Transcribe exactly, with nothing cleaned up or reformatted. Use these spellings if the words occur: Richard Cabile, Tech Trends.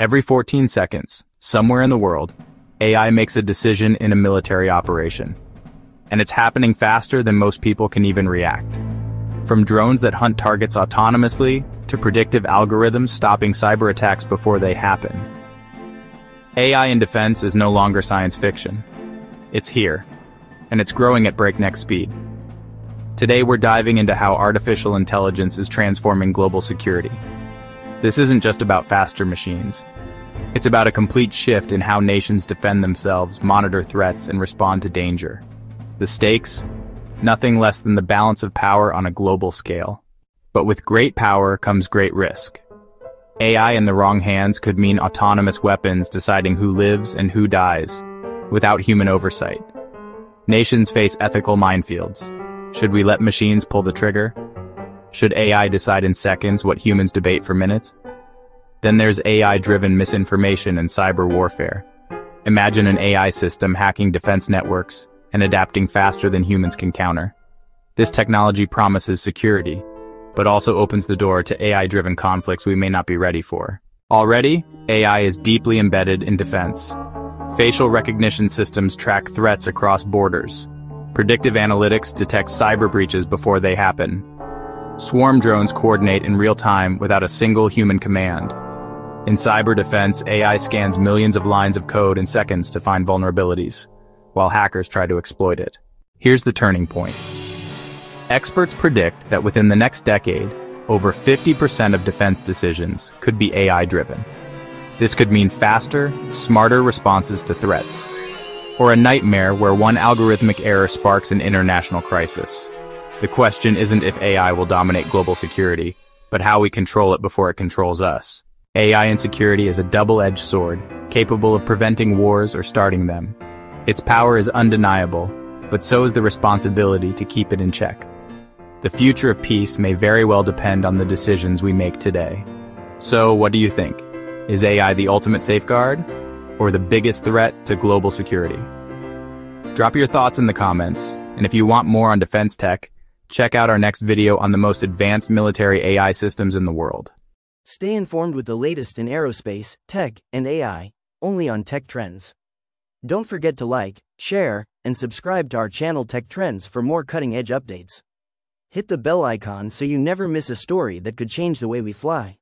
Every fourteen seconds, somewhere in the world, A I makes a decision in a military operation. And it's happening faster than most people can even react. From drones that hunt targets autonomously, to predictive algorithms stopping cyber attacks before they happen. A I in defense is no longer science fiction. It's here, and it's growing at breakneck speed. Today we're diving into how artificial intelligence is transforming global security. This isn't just about faster machines. It's about a complete shift in how nations defend themselves, monitor threats, and respond to danger. The stakes? Nothing less than the balance of power on a global scale. But with great power comes great risk. A I in the wrong hands could mean autonomous weapons deciding who lives and who dies, without human oversight. Nations face ethical minefields. Should we let machines pull the trigger? Should A I decide in seconds what humans debate for minutes? Then there's A I-driven misinformation and cyber warfare. Imagine an A I system hacking defense networks and adapting faster than humans can counter. This technology promises security, but also opens the door to A I-driven conflicts we may not be ready for. Already, A I is deeply embedded in defense. Facial recognition systems track threats across borders. Predictive analytics detect cyber breaches before they happen. Swarm drones coordinate in real time without a single human command. In cyber defense, A I scans millions of lines of code in seconds to find vulnerabilities, while hackers try to exploit it. Here's the turning point. Experts predict that within the next decade, over fifty percent of defense decisions could be A I-driven. This could mean faster, smarter responses to threats, or a nightmare where one algorithmic error sparks an international crisis. The question isn't if A I will dominate global security, but how we control it before it controls us. A I in security is a double-edged sword, capable of preventing wars or starting them. Its power is undeniable, but so is the responsibility to keep it in check. The future of peace may very well depend on the decisions we make today. So, what do you think? Is A I the ultimate safeguard, or the biggest threat to global security? Drop your thoughts in the comments, and if you want more on defense tech, check out our next video on the most advanced military A I systems in the world. Stay informed with the latest in aerospace, tech, and A I, only on Tech Trends. Don't forget to like, share, and subscribe to our channel Tech Trends for more cutting-edge updates. Hit the bell icon so you never miss a story that could change the way we fly.